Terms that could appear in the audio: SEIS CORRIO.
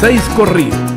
SEIS CORRIO.